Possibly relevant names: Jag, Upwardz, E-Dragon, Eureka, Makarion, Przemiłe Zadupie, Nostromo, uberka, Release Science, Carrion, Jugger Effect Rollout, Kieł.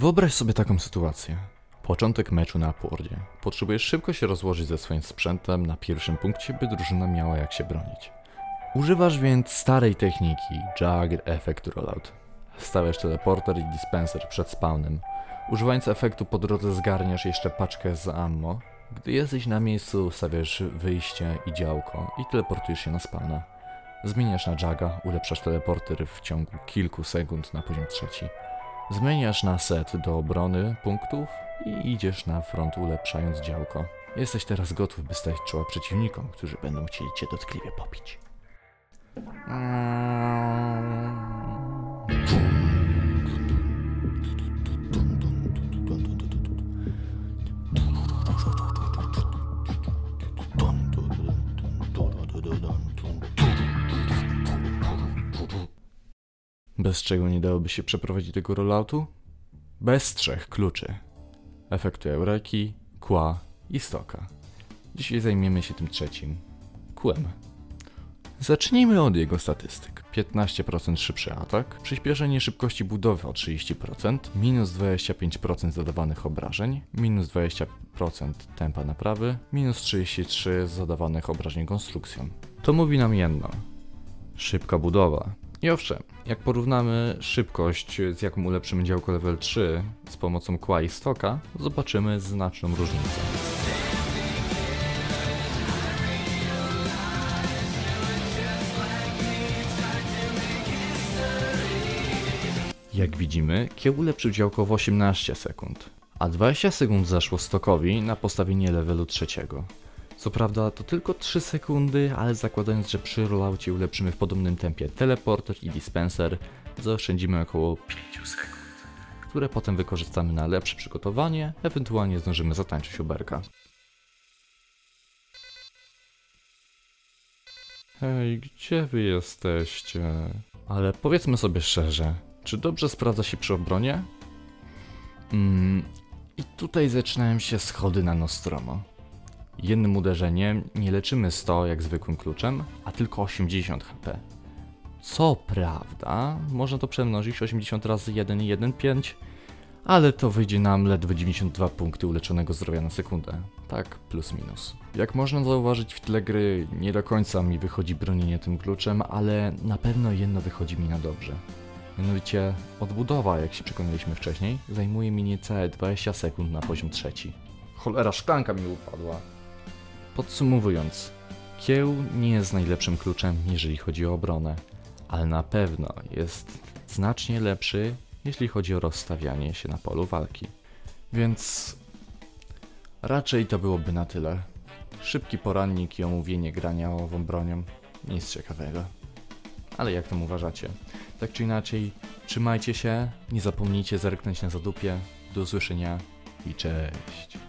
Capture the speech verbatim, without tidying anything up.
Wyobraź sobie taką sytuację. Początek meczu na Upwardzie. Potrzebujesz szybko się rozłożyć ze swoim sprzętem na pierwszym punkcie, by drużyna miała jak się bronić. Używasz więc starej techniki Jugger Effect Rollout. Stawiasz teleporter i dispenser przed spawnem. Używając efektu po drodze zgarniasz jeszcze paczkę z ammo. Gdy jesteś na miejscu, stawiasz wyjście i działko i teleportujesz się na spawna. Zmieniasz na Jaga, ulepszasz teleporter w ciągu kilku sekund na poziom trzeci. Zmieniasz na set do obrony punktów i idziesz na front, ulepszając działko. Jesteś teraz gotów, by stać czoła przeciwnikom, którzy będą chcieli cię dotkliwie popić. Bez czego nie dałoby się przeprowadzić tego rolloutu? Bez trzech kluczy. Efektu Eureki, Kła i Stoka. Dzisiaj zajmiemy się tym trzecim. Kłem. Zacznijmy od jego statystyk. piętnaście procent szybszy atak, przyspieszenie szybkości budowy o trzydzieści procent, minus dwadzieścia pięć procent zadawanych obrażeń, minus dwadzieścia procent tempa naprawy, minus trzydzieści trzy procent zadawanych obrażeń konstrukcją. To mówi nam jedno. Szybka budowa. I owszem, jak porównamy szybkość, z jaką ulepszymy działko level trzy z pomocą Kła i Stoka, zobaczymy znaczną różnicę. Jak widzimy, Kieł ulepszył działko w osiemnaście sekund, a dwadzieścia sekund zaszło Stokowi na postawienie levelu trzeciego. Co prawda to tylko trzy sekundy, ale zakładając, że przy rolloucie ulepszymy w podobnym tempie teleporter i dispenser, zaoszczędzimy około pięć sekund, które potem wykorzystamy na lepsze przygotowanie, ewentualnie zdążymy zatańczyć uberka. Hej, gdzie wy jesteście? Ale powiedzmy sobie szczerze, czy dobrze sprawdza się przy obronie? Mm, I tutaj zaczynają się schody na Nostromo. Jednym uderzeniem nie leczymy stu jak zwykłym kluczem, a tylko osiemdziesiąt HP. Co prawda, można to przemnożyć osiemdziesiąt razy jeden i jeden przecinek pięć, ale to wyjdzie nam ledwo dziewięćdziesiąt dwa punkty uleczonego zdrowia na sekundę. Tak, plus minus. Jak można zauważyć w tle gry, nie do końca mi wychodzi bronienie tym kluczem, ale na pewno jedno wychodzi mi na dobrze. Mianowicie odbudowa, jak się przekonaliśmy wcześniej, zajmuje mi niecałe dwadzieścia sekund na poziom trzeci. Cholera, szklanka mi upadła. Podsumowując, Kieł nie jest najlepszym kluczem, jeżeli chodzi o obronę, ale na pewno jest znacznie lepszy, jeśli chodzi o rozstawianie się na polu walki. Więc raczej to byłoby na tyle. Szybki porannik i omówienie grania ową bronią, nic ciekawego. Ale jak tam uważacie? Tak czy inaczej, trzymajcie się, nie zapomnijcie zerknąć na Zadupie, do usłyszenia i cześć!